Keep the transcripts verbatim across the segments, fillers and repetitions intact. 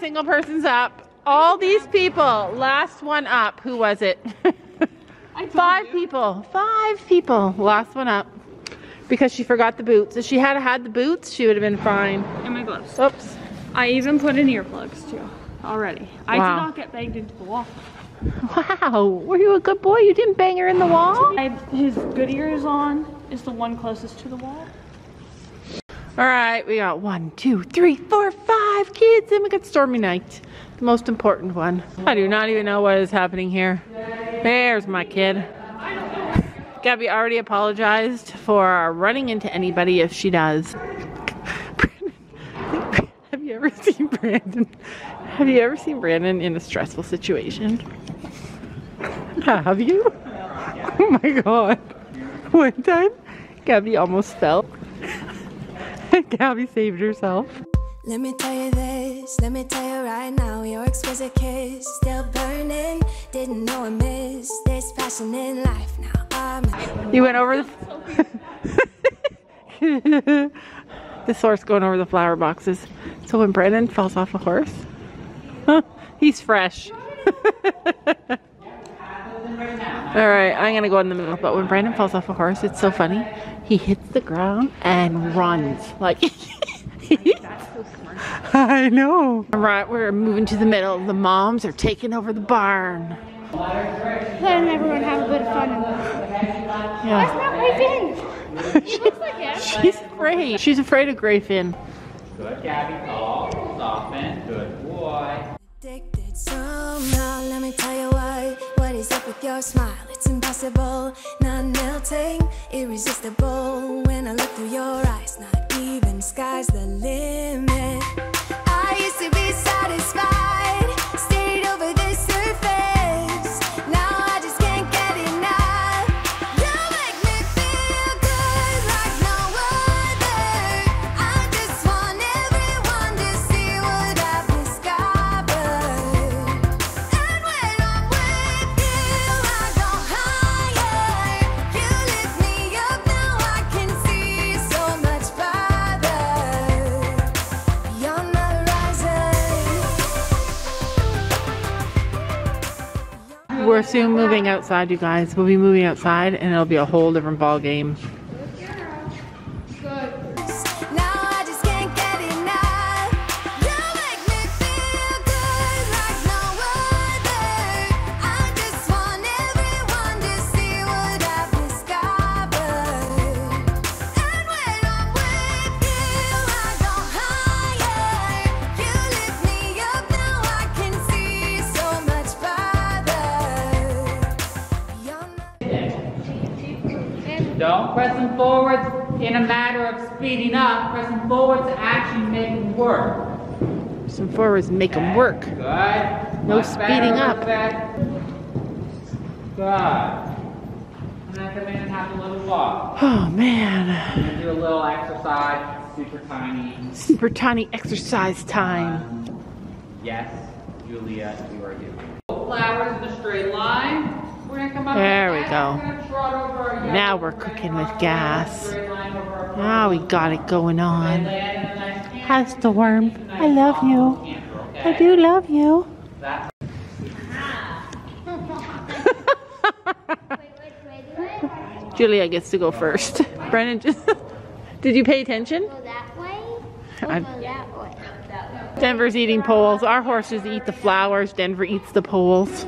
single person's up. All these people. Last one up. Who was it? Five you. people. Five people. Last one up. Because she forgot the boots. If she had had the boots, she would have been fine. And my gloves. Oops. I even put in earplugs too. Already. Wow. I did not get banged into the wall. Wow. Were you a good boy? You didn't bang her in the wall? I have his good ears on. Is the one closest to the wall. All right. We got one, two, three, four, five kids. And we got Stormy Night. The most important one. I do not even know what is happening here. There's my kid. Gabby already apologized for running into anybody if she does. Have you ever seen Brandon? Have you ever seen Brandon in a stressful situation? Have you? Oh my god. One time, Gabby almost fell. Gabby saved herself. Let me tell you this, let me tell you right now, your exquisite kiss, still burning, didn't know I missed this passion in life, now I'm... You went over the... the source going over the flower boxes. So when Brandon falls off a horse, huh, he's fresh. Alright, I'm gonna go in the middle, but when Brandon falls off a horse, it's so funny. He hits the ground and runs, like... I know. All right, we're moving to the middle. The moms are taking over the barn. Letting everyone have a bit of fun. Yeah. That's not Grayfin. She looks like him. She's afraid. She's afraid of Grayfin. Good, Gabby. Tall, soften. Good boy. Addicted somehow. Let me tell you why. What is up with your smile? It's impossible. Not melting. Irresistible. When I look through your eyes, not even sky's the limit. I used to be satisfied, stayed over the surface. Now I just can't get enough. You make me feel good like no other. I just want everyone to see what I've discovered. And when I'm with you, I go higher. You lift me up, now I can see so much further. We're soon moving outside, you guys. We'll be moving outside and it'll be a whole different ball game. Don't press them forwards in a matter of speeding up. Press them forwards to actually make them work. Press them forwards, make them work. Good. No much speeding up. Good. I'm gonna come in and have a little walk. Oh man. I'm gonna do a little exercise. Super tiny. Super tiny exercise time. Um, yes, Julia, you are you. Flowers in a straight line. We're gonna come up there we go. Now we're cooking with gas. Now we got it going on. How's the worm? I love you. I do love you. Julia gets to go first. Brandon just... Did you pay attention? Go that way? Denver's eating poles. Our horses eat the flowers. Denver eats the poles.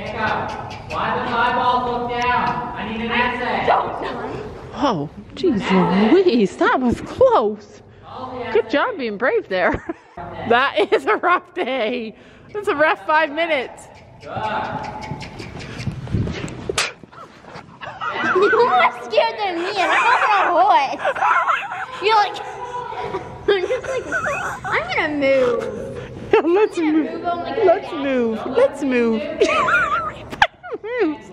Why does my eyeball look down? I need an essay. Oh, jeez Louise, that was close. Good job being brave there. That is a rough day. That's a rough five minutes. You were scared than me, and I'm on a horse. You're like, I'm just like, I'm gonna move. Let's move. Move like Let's move. Let's move. Moves.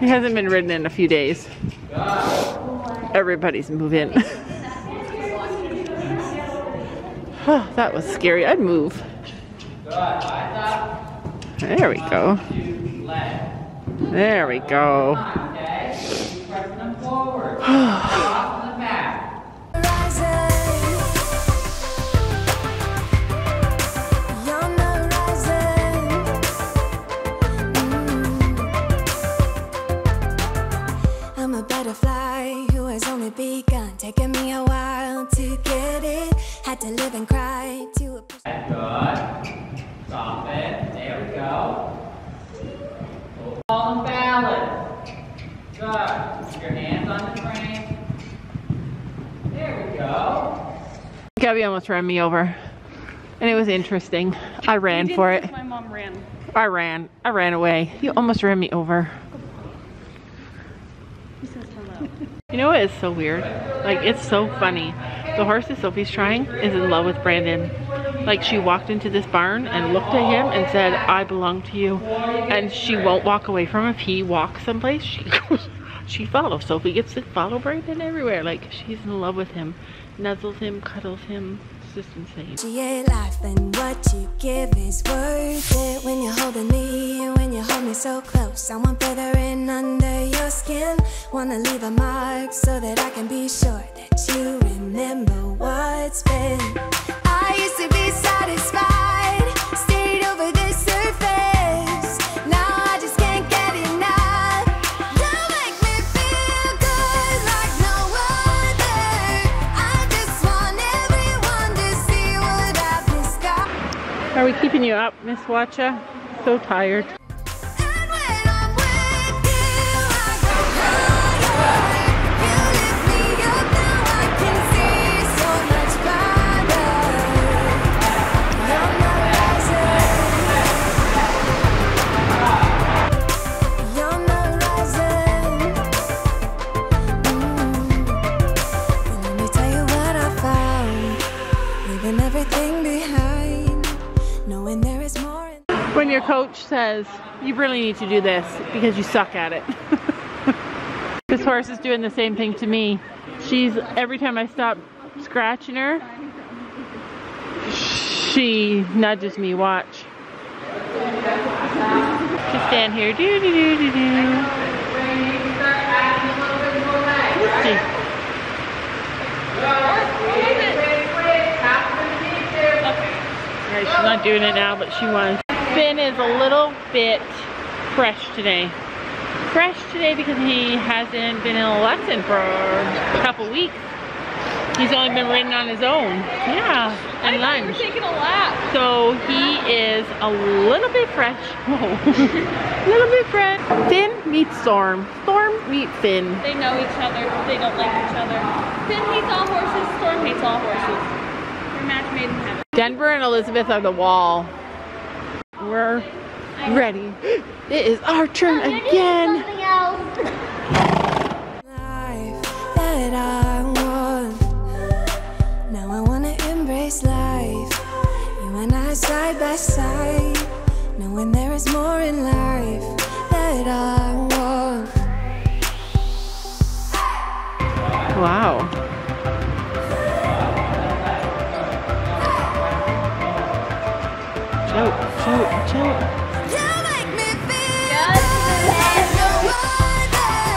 He hasn't been ridden in a few days. Everybody's moving. Oh, that was scary. I'd move. There we go. There we go. begun, taking me a while to get it. Had to live and cry to a push. Good. Stop it. There we go. All in balance. Good. Your hands on the frame. There we go. Gabby almost ran me over. And it was interesting. I ran for it. My mom ran. I ran. I ran away. You almost ran me over. You know what is so weird? Like, it's so funny. The horse that Sophie's trying is in love with Brandon. Like, she walked into this barn and looked at him and said, I belong to you. And she won't walk away from him. If he walks someplace, she goes, she follows. Sophie gets to follow Brandon everywhere. Like, she's in love with him. Nuzzles him, cuddles him. It's just insane. She ain't life, and what you give is worth it. When you're holding me, when you hold me so close, I want further in under your skin. Wanna leave a mark so that I can be sure that you remember what's been. I used to be satisfied, stayed over the surface. Now I just can't get enough. You make me feel good like no other. I just want everyone to see what I've missed out. Are we keeping you up, Miss Watcha? So tired. When your coach says, you really need to do this because you suck at it. This horse is doing the same thing to me. She's, every time I stop scratching her, she nudges me, watch. She stand here, do do do do do. She's not doing it now, but she was. Finn is a little bit fresh today. Fresh today because he hasn't been in a lesson for a couple weeks. He's only been ridden on his own. Yeah, and lunge. I thought you were taking a lap. So he is a little bit fresh. Whoa. A little bit fresh. Finn meets Storm. Storm meets Finn. They know each other. They don't like each other. Finn hates all horses. Storm hates all horses. They're match made in heaven. Denver and Elizabeth are the wall. We're ready. It is our turn again. Life that I want. Now I want to embrace life. You and I side by side. Knowing there is more in life that I want. Wow. Choke, choke, choke. You make me feel like no other.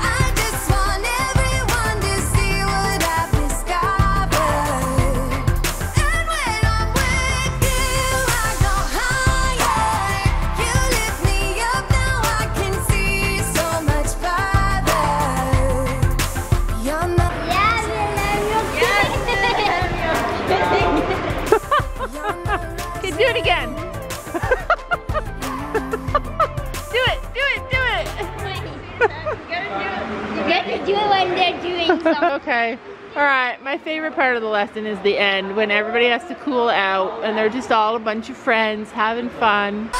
I just want everyone to see what I've discovered. And when I'm with you, I go higher. You lift me up, now I can see so much further. You're not. Yes, do it again. Do it, do it, do it. You gotta do it when they're doing something. Okay. All right. My favorite part of the lesson is the end when everybody has to cool out and they're just all a bunch of friends having fun.